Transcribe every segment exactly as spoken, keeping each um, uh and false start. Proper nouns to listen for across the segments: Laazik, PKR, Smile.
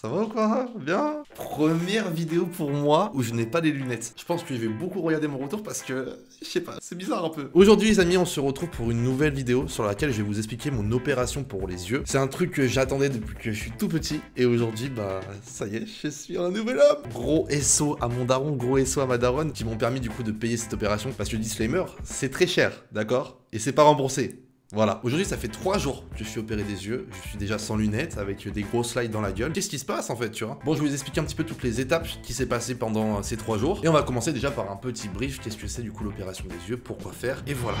Ça va ou quoi? Bien. Première vidéo pour moi où je n'ai pas les lunettes. Je pense que je vais beaucoup regarder mon retour parce que, je sais pas, c'est bizarre un peu. Aujourd'hui les amis, on se retrouve pour une nouvelle vidéo sur laquelle je vais vous expliquer mon opération pour les yeux. C'est un truc que j'attendais depuis que je suis tout petit. Et aujourd'hui, bah, ça y est, je suis un nouvel homme. Gros S O à mon daron, gros S O à ma daronne, qui m'ont permis du coup de payer cette opération. Parce que disclaimer, c'est très cher, d'accord? Et c'est pas remboursé. Voilà, aujourd'hui ça fait trois jours que je suis opéré des yeux, je suis déjà sans lunettes, avec des gros slides dans la gueule. Qu'est-ce qui se passe en fait, tu vois? Bon, je vais vous expliquer un petit peu toutes les étapes qui s'est passé pendant ces trois jours. Et on va commencer déjà par un petit brief, qu'est-ce que c'est du coup l'opération des yeux, pourquoi faire, et voilà.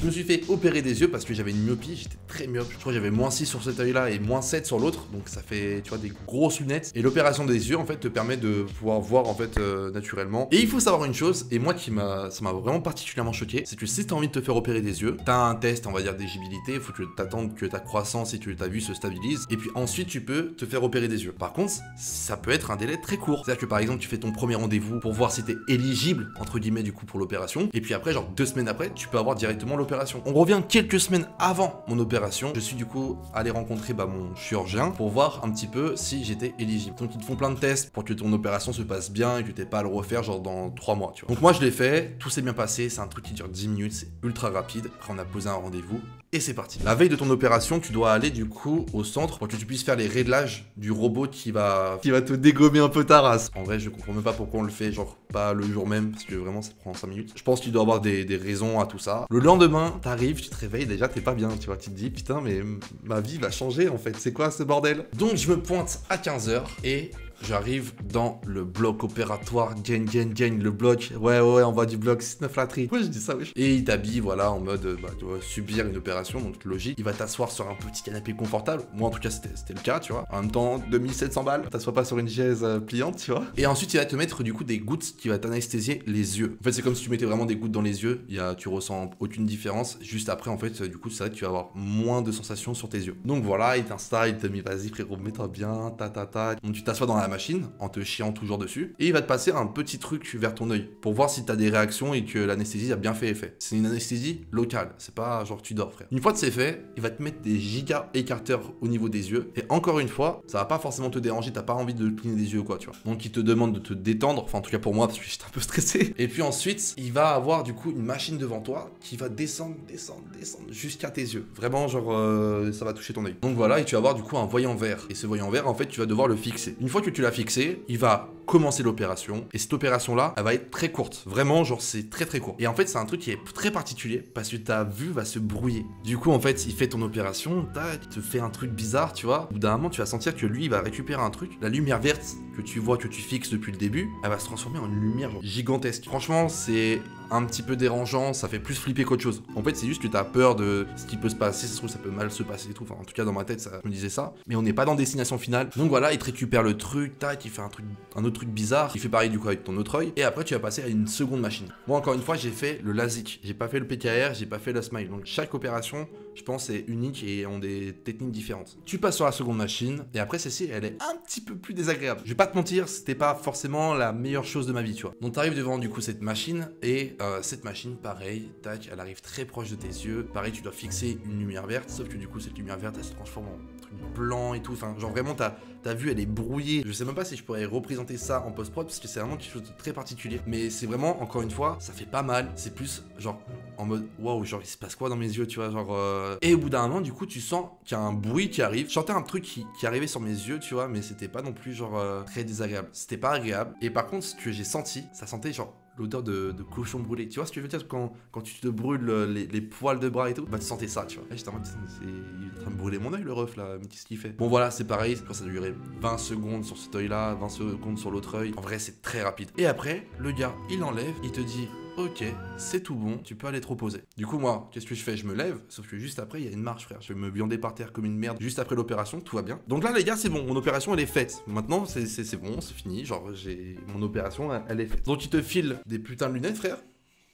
Je me suis fait opérer des yeux parce que j'avais une myopie, j'étais très myope. Je crois que j'avais moins six sur cet œil là et moins sept sur l'autre, donc ça fait, tu vois, des grosses lunettes. Et l'opération des yeux en fait te permet de pouvoir voir en fait euh, naturellement. Et il faut savoir une chose, et moi qui m'a, ça m'a vraiment particulièrement choqué, c'est que si t'as envie de te faire opérer des yeux, t'as un test, on va dire d'éligibilité, il faut que t'attendes que ta croissance et que ta vue se stabilise, et puis ensuite tu peux te faire opérer des yeux. Par contre, ça peut être un délai très court, c'est-à-dire que par exemple tu fais ton premier rendez-vous pour voir si t'es éligible entre guillemets du coup pour l'opération, et puis après genre deux semaines après, tu peux avoir directement l'opération. On revient quelques semaines avant mon opération. Je suis du coup allé rencontrer bah, mon chirurgien pour voir un petit peu si j'étais éligible. Donc ils te font plein de tests pour que ton opération se passe bien et que t'aies pas à le refaire genre dans trois mois, tu vois. Donc moi je l'ai fait, tout s'est bien passé, c'est un truc qui dure dix minutes, c'est ultra rapide. Après on a posé un rendez-vous et c'est parti. La veille de ton opération, tu dois aller du coup au centre pour que tu puisses faire les réglages du robot qui va qui va te dégommer un peu ta race. En vrai je comprends même pas pourquoi on le fait genre pas le jour même, parce que vraiment ça prend cinq minutes. Je pense qu'il doit avoir des, des raisons à tout ça. Le lendemain t'arrives, tu te réveilles, déjà t'es pas bien, tu vois, tu te dis putain mais ma vie va changer en fait, c'est quoi ce bordel? Donc je me pointe à quinze heures et j'arrive dans le bloc opératoire, gain, gain, gain, le bloc, ouais, ouais, ouais, on va du bloc, six neuf la tri. Pourquoi je dis ça, wesh? Et il t'habille, voilà, en mode, bah, tu vois, subir une opération, donc logique. Il va t'asseoir sur un petit canapé confortable. Moi, en tout cas, c'était le cas, tu vois. En même temps, deux mille sept cents balles, t'assois pas sur une chaise euh, pliante, tu vois. Et ensuite, il va te mettre, du coup, des gouttes qui va t'anesthésier les yeux. En fait, c'est comme si tu mettais vraiment des gouttes dans les yeux. Il y a, tu ressens aucune différence. Juste après, en fait, du coup, c'est vrai que tu vas avoir moins de sensations sur tes yeux. Donc voilà, il t'installe, il te met, vas-y, frérot, mets-toi bien, ta, ta, ta. Donc tu t'assois dans la machine en te chiant toujours dessus et il va te passer un petit truc vers ton oeil pour voir si t'as des réactions et que l'anesthésie a bien fait effet. C'est une anesthésie locale, c'est pas genre tu dors frère. Une fois que c'est fait, il va te mettre des giga écarteurs au niveau des yeux et encore une fois ça va pas forcément te déranger, t'as pas envie de cligner des yeux quoi tu vois. Donc il te demande de te détendre, enfin en tout cas pour moi parce que j'étais un peu stressé. Et puis ensuite il va avoir du coup une machine devant toi qui va descendre, descendre, descendre jusqu'à tes yeux. Vraiment genre euh, ça va toucher ton oeil. Donc voilà, et tu vas avoir du coup un voyant vert et ce voyant vert en fait tu vas devoir le fixer. Une fois que tu l'as fixé, il va commencer l'opération et cette opération là elle va être très courte, vraiment genre c'est très très court. Et en fait c'est un truc qui est très particulier parce que ta vue va se brouiller. Du coup en fait il fait ton opération, tac, il te fait un truc bizarre tu vois. Au bout d'un moment tu vas sentir que lui il va récupérer un truc, la lumière verte que tu vois, que tu fixes depuis le début, elle va se transformer en une lumière genre gigantesque. Franchement c'est un petit peu dérangeant, ça fait plus flipper qu'autre chose. En fait c'est juste que t'as peur de ce qui peut se passer, ça se trouve ça peut mal se passer et tout. Enfin en tout cas dans ma tête ça me disait ça, mais on n'est pas dans Destination Finale. Donc voilà, il te récupère le truc, tac, il fait un truc, un autre truc bizarre, il fait pareil du coup avec ton autre oeil et après tu vas passer à une seconde machine. Moi encore une fois j'ai fait le Laazik, j'ai pas fait le P K R, j'ai pas fait le Smile, donc chaque opération je pense est unique et ont des techniques différentes. Tu passes sur la seconde machine et après celle-ci elle est un petit peu plus désagréable. Je vais pas te mentir, c'était pas forcément la meilleure chose de ma vie tu vois. Donc t'arrives devant du coup cette machine et euh, cette machine pareil, tac, elle arrive très proche de tes yeux, pareil tu dois fixer une lumière verte, sauf que du coup cette lumière verte elle se transforme en truc blanc et tout, enfin genre vraiment t'as T'as vu, elle est brouillée. Je sais même pas si je pourrais représenter ça en post-prod parce que c'est vraiment quelque chose de très particulier. Mais c'est vraiment, encore une fois, ça fait pas mal. C'est plus genre en mode waouh, genre il se passe quoi dans mes yeux, tu vois, genre. Euh... Et au bout d'un moment, du coup, tu sens qu'il y a un bruit qui arrive. J'entends un truc qui, qui arrivait sur mes yeux, tu vois, mais c'était pas non plus genre euh, très désagréable. C'était pas agréable. Et par contre, ce que j'ai senti, ça sentait genre l'odeur de, de cochon brûlé. Tu vois ce que je veux dire quand, quand tu te brûles les, les poils de bras et tout, bah tu sentais ça, tu vois. Là j'étais en mode, il est en train de brûler mon oeil le ref là, mais qu'est-ce qu'il fait? Bon voilà, c'est pareil, quand ça a duré vingt secondes sur cet oeil là, vingt secondes sur l'autre oeil. En vrai, c'est très rapide. Et après, le gars, il enlève, il te dit ok, c'est tout bon, tu peux aller te reposer. Du coup, moi, qu'est-ce que je fais? Je me lève, sauf que juste après, il y a une marche, frère. Je vais me viander par terre comme une merde juste après l'opération, tout va bien. Donc là, les gars, c'est bon, mon opération, elle est faite. Maintenant, c'est bon, c'est fini. Genre, j'ai mon opération, elle est faite. Donc, il te file des putains de lunettes, frère.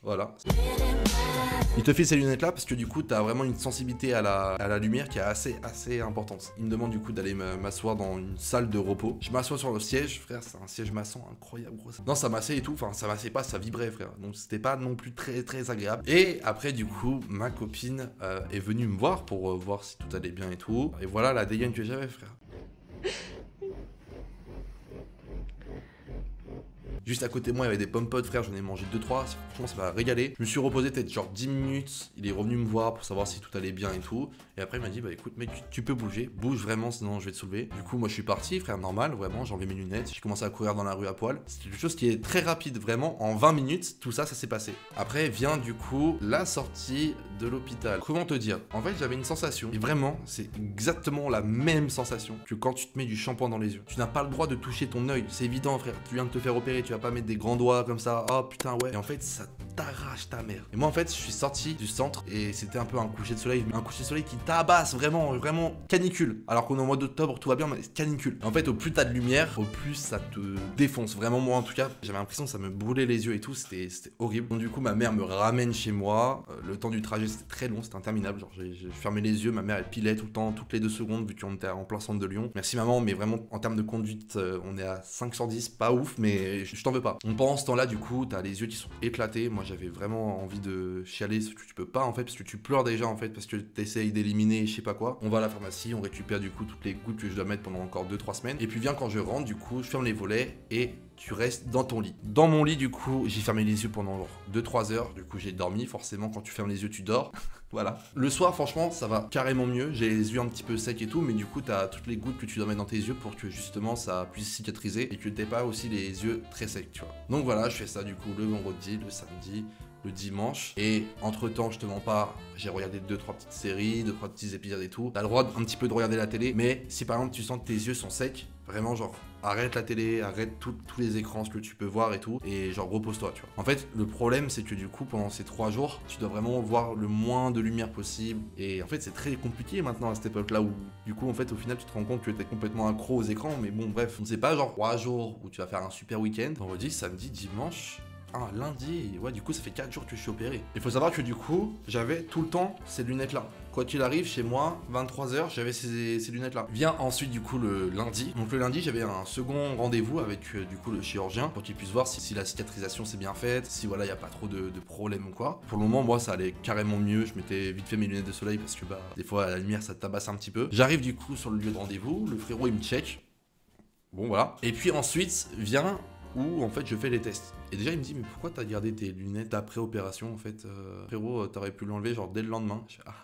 Voilà. Il te file ces lunettes là parce que du coup t'as vraiment une sensibilité à la, à la lumière qui est assez assez importante. Il me demande du coup d'aller m'asseoir dans une salle de repos. Je m'assois sur le siège, frère, c'est un siège maçon incroyable, gros. Non, ça massait et tout, enfin ça massait pas, ça vibrait, frère. Donc c'était pas non plus très très agréable. Et après du coup ma copine euh, est venue me voir pour euh, voir si tout allait bien et tout. Et voilà la dégaine que j'avais, frère. Juste à côté de moi, il y avait des pommes potes, frère, j'en ai mangé deux trois, franchement ça m'a régalé. Je me suis reposé peut-être genre dix minutes, il est revenu me voir pour savoir si tout allait bien et tout. Et après il m'a dit, bah écoute mec, tu, tu peux bouger, bouge vraiment sinon je vais te soulever. Du coup moi je suis parti, frère, normal, vraiment, j'ai enlevé mes lunettes, j'ai commencé à courir dans la rue à poil. C'est quelque chose qui est très rapide, vraiment, en vingt minutes, tout ça, ça s'est passé. Après vient du coup la sortie de l'hôpital. Comment te dire? En fait j'avais une sensation, et vraiment, c'est exactement la même sensation que quand tu te mets du shampoing dans les yeux. Tu n'as pas le droit de toucher ton œil, c'est évident, frère, tu viens de te faire opérer, tu vas pas mettre des grands doigts comme ça, oh putain ouais. Et en fait ça t'arrache ta mère. Et moi en fait je suis sorti du centre et c'était un peu un coucher de soleil, un coucher de soleil qui tabasse vraiment, vraiment canicule. Alors qu'on est au mois d'octobre, tout va bien mais canicule. Et en fait au plus t'as de lumière, au plus ça te défonce. Vraiment moi en tout cas, j'avais l'impression que ça me brûlait les yeux et tout, c'était horrible. Donc du coup ma mère me ramène chez moi, euh, le temps du trajet c'était très long, c'était interminable. Genre j'ai fermé les yeux, ma mère elle pilait tout le temps, toutes les deux secondes vu qu'on était en plein centre de Lyon. Merci maman, mais vraiment en termes de conduite euh, on est à cinq cent dix, pas ouf mais je t'en veux pas. On pense, temps là du coup t'as les yeux qui sont éclatés. Moi j'avais vraiment envie de chialer, ce que tu peux pas en fait, parce que tu pleures déjà en fait, parce que t'essayes d'éliminer je sais pas quoi. On va à la pharmacie, on récupère du coup toutes les gouttes que je dois mettre pendant encore deux trois semaines. Et puis vient quand je rentre du coup je ferme les volets et tu restes dans ton lit. Dans mon lit du coup j'ai fermé les yeux pendant deux trois heures. Du coup j'ai dormi, forcément quand tu fermes les yeux tu dors. Voilà. Le soir franchement ça va carrément mieux. J'ai les yeux un petit peu secs et tout, mais du coup t'as toutes les gouttes que tu dois mettre dans tes yeux pour que justement ça puisse cicatriser et que t'aies pas aussi les yeux très secs, tu vois. Donc voilà, je fais ça du coup le vendredi, le samedi, le dimanche. Et entre temps je te mens pas, j'ai regardé deux trois petites séries, deux trois petits épisodes et tout. T'as le droit un petit peu de regarder la télé, mais si par exemple tu sens que tes yeux sont secs, vraiment genre arrête la télé, arrête tous les écrans, ce que tu peux voir et tout, et genre repose-toi, tu vois. En fait le problème c'est que du coup pendant ces trois jours tu dois vraiment voir le moins de lumière possible. Et en fait c'est très compliqué maintenant à cette époque là où du coup en fait au final tu te rends compte que t'es complètement accro aux écrans. Mais bon bref, c'est pas genre trois jours où tu vas faire un super week-end, vendredi, samedi, dimanche, ah, lundi, ouais, du coup ça fait quatre jours que je suis opéré. Il faut savoir que du coup j'avais tout le temps ces lunettes là. Quoi qu'il arrive chez moi, vingt-trois heures, j'avais ces, ces lunettes là. Vient ensuite du coup le lundi. Donc le lundi j'avais un second rendez-vous avec euh, du coup le chirurgien pour qu'il puisse voir si, si la cicatrisation s'est bien faite, si voilà il n'y a pas trop de, de problèmes ou quoi. Pour le moment moi ça allait carrément mieux, je mettais vite fait mes lunettes de soleil parce que bah des fois la lumière ça tabasse un petit peu. J'arrive du coup sur le lieu de rendez-vous, le frérot il me check. Bon voilà. Et puis ensuite vient où en fait je fais les tests. Et déjà il me dit, mais pourquoi t'as gardé tes lunettes après opération en fait, euh, frérot, t'aurais pu l'enlever genre dès le lendemain. Je fais, ah.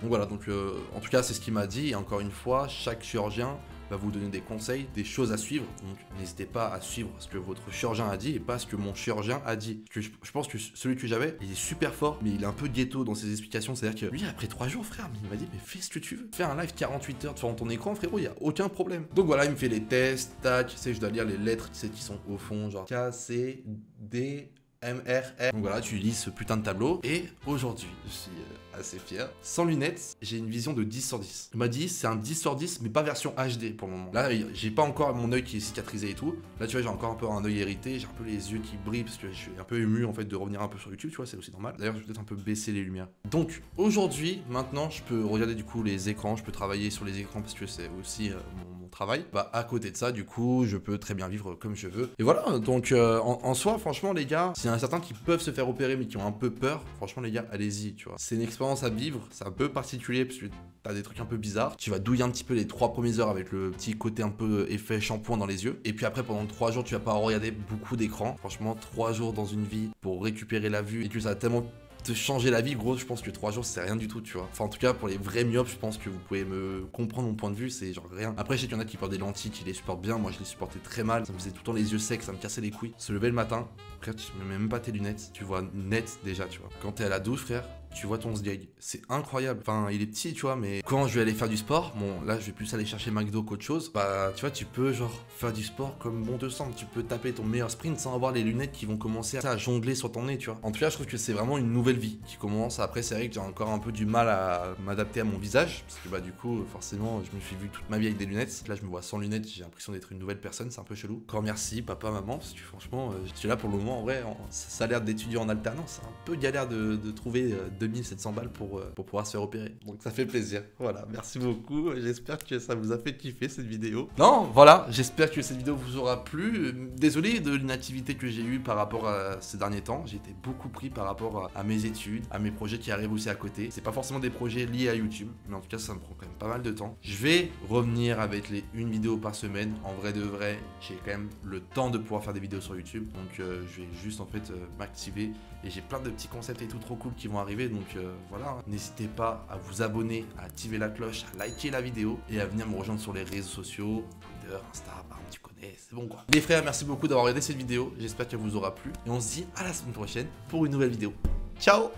Donc voilà, donc euh, en tout cas c'est ce qu'il m'a dit. Et encore une fois, chaque chirurgien va vous donner des conseils, des choses à suivre. Donc n'hésitez pas à suivre ce que votre chirurgien a dit et pas ce que mon chirurgien a dit. Que je, je pense que celui que j'avais, il est super fort, mais il est un peu ghetto dans ses explications. C'est-à-dire que lui, après trois jours, frère, il m'a dit, mais fais ce que tu veux. Fais un live quarante-huit heures devant ton écran, frérot, il n'y a aucun problème. Donc voilà, il me fait les tests, tac, tu sais, je dois lire les lettres, tu sais, qui sont au fond, genre K, C, D, M R R. Donc voilà, tu lis ce putain de tableau. Et aujourd'hui, je suis assez fier. Sans lunettes, j'ai une vision de dix sur dix. Il m'a dit, c'est un dix sur dix, mais pas version H D pour le moment. Là, j'ai pas encore mon œil qui est cicatrisé et tout. Là, tu vois, j'ai encore un peu un œil hérité. J'ai un peu les yeux qui brillent parce que je suis un peu ému en fait de revenir un peu sur YouTube. Tu vois, c'est aussi normal. D'ailleurs, je vais peut-être un peu baisser les lumières. Donc aujourd'hui, maintenant, je peux regarder du coup les écrans. Je peux travailler sur les écrans parce que c'est aussi euh, mon travail. Bah à côté de ça du coup je peux très bien vivre comme je veux. Et voilà, donc euh, en, en soi franchement les gars, s'il y en a certains qui peuvent se faire opérer mais qui ont un peu peur, franchement les gars allez-y, tu vois. C'est une expérience à vivre, c'est un peu particulier parce que t'as des trucs un peu bizarres. Tu vas douiller un petit peu les trois premières heures avec le petit côté un peu effet shampoing dans les yeux. Et puis après pendant trois jours tu vas pas regarder beaucoup d'écran. Franchement trois jours dans une vie pour récupérer la vue et que ça a tellement te changer la vie, gros, je pense que trois jours c'est rien du tout, tu vois. Enfin en tout cas pour les vrais myopes, je pense que vous pouvez me comprendre mon point de vue, c'est genre rien. Après je sais qu'il y en a qui portent des lentilles, qui les supportent bien, moi je les supportais très mal, ça me faisait tout le temps les yeux secs, ça me cassait les couilles. Se lever le matin, frère tu mets même pas tes lunettes, tu vois net déjà, tu vois. Quand t'es à la douche frère, tu vois ton sgeg. C'est incroyable. Enfin, il est petit, tu vois, mais quand je vais aller faire du sport, bon, là, je vais plus aller chercher McDo qu'autre chose. Bah, tu vois, tu peux, genre, faire du sport comme bon te semble. Tu peux taper ton meilleur sprint sans avoir les lunettes qui vont commencer à jongler sur ton nez, tu vois. En tout cas, je trouve que c'est vraiment une nouvelle vie qui commence. Après, c'est vrai que j'ai encore un peu du mal à m'adapter à mon visage, parce que, bah, du coup, forcément, je me suis vu toute ma vie avec des lunettes. Là, je me vois sans lunettes, j'ai l'impression d'être une nouvelle personne, c'est un peu chelou. Encore merci, papa, maman, parce que franchement, euh, je suis là pour le moment, en vrai, en, ça, ça a l'air d'étudiant en alternance. C'est un peu galère de, de trouver euh, deux mille sept cents balles pour, euh, pour pouvoir se faire opérer. Donc, ça fait plaisir. Voilà, merci beaucoup. J'espère que ça vous a fait kiffer cette vidéo. Non, voilà, j'espère que cette vidéo vous aura plu. Désolé de l'inactivité que j'ai eue par rapport à ces derniers temps. J'ai été beaucoup pris par rapport à, à mes études, à mes projets qui arrivent aussi à côté. C'est pas forcément des projets liés à YouTube, mais en tout cas, ça me prend quand même pas mal de temps. Je vais revenir avec les une vidéo par semaine. En vrai de vrai, j'ai quand même le temps de pouvoir faire des vidéos sur YouTube. Donc, euh, je vais juste en fait euh, m'activer. Et j'ai plein de petits concepts et tout trop cool qui vont arriver. Donc, euh, voilà. N'hésitez pas à vous abonner, à activer la cloche, à liker la vidéo et à venir me rejoindre sur les réseaux sociaux, Twitter, Insta, bah, tu connais, c'est bon quoi. Les frères, merci beaucoup d'avoir regardé cette vidéo. J'espère qu'elle vous aura plu. Et on se dit à la semaine prochaine pour une nouvelle vidéo. Ciao!